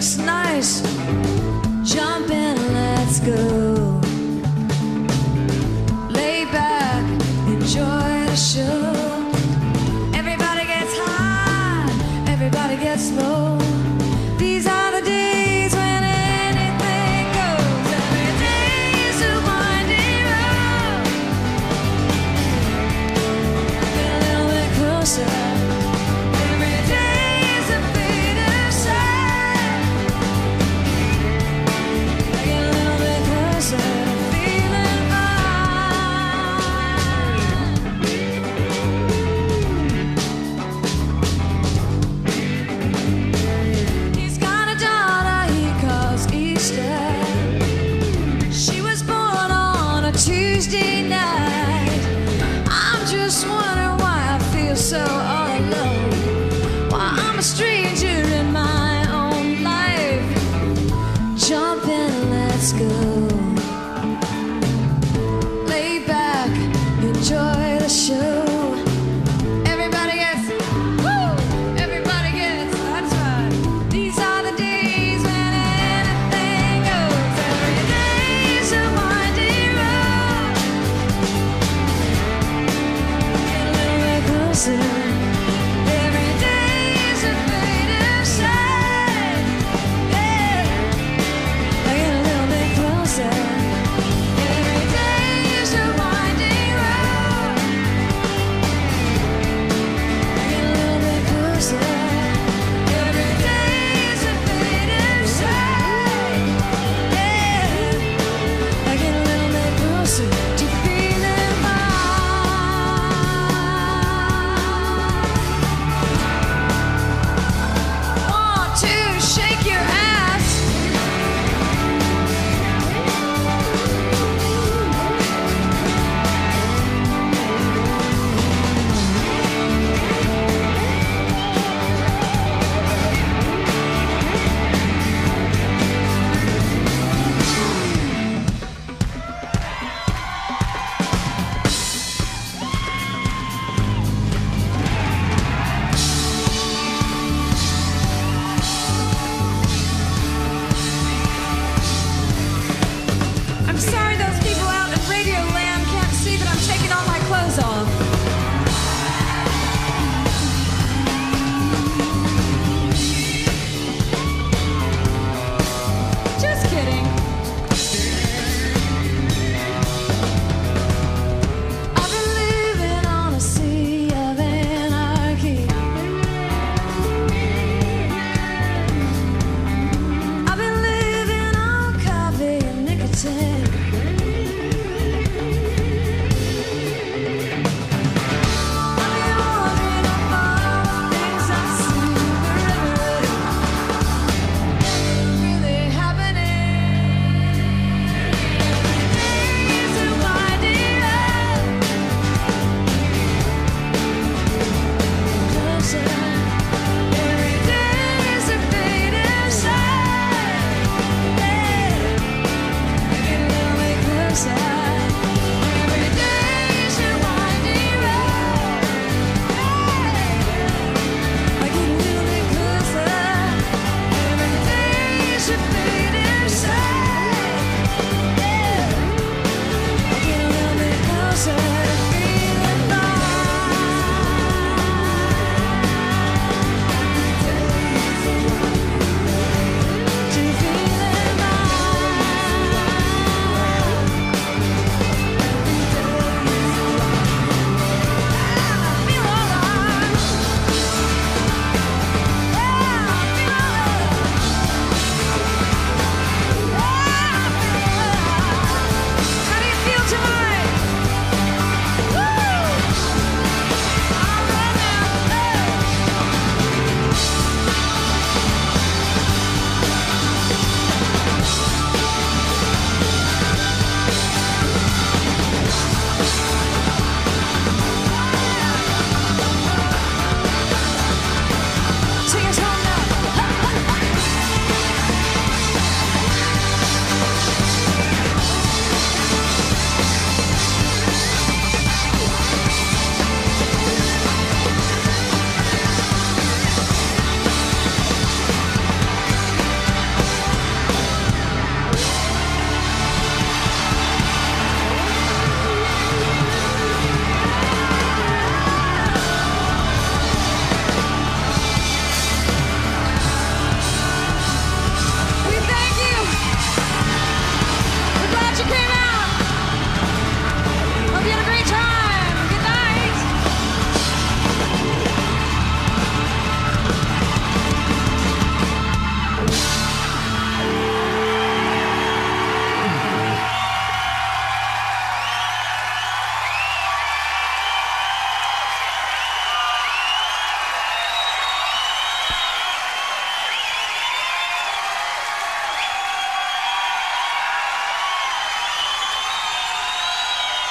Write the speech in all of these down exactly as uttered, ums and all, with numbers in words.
looks nice. Jump in, let's go. Lay back, enjoy the show. Everybody gets high, everybody gets low. These are the days when anything goes. Every day is a windy road. Get a little bit closer.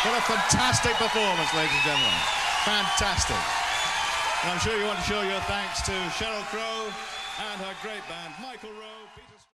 What a fantastic performance, ladies and gentlemen. Fantastic. And I'm sure you want to show your thanks to Cheryl Crow and her great band, Michael Rowe.